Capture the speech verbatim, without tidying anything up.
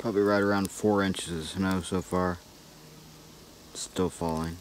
probably right around four inches of snow so far. It's still falling.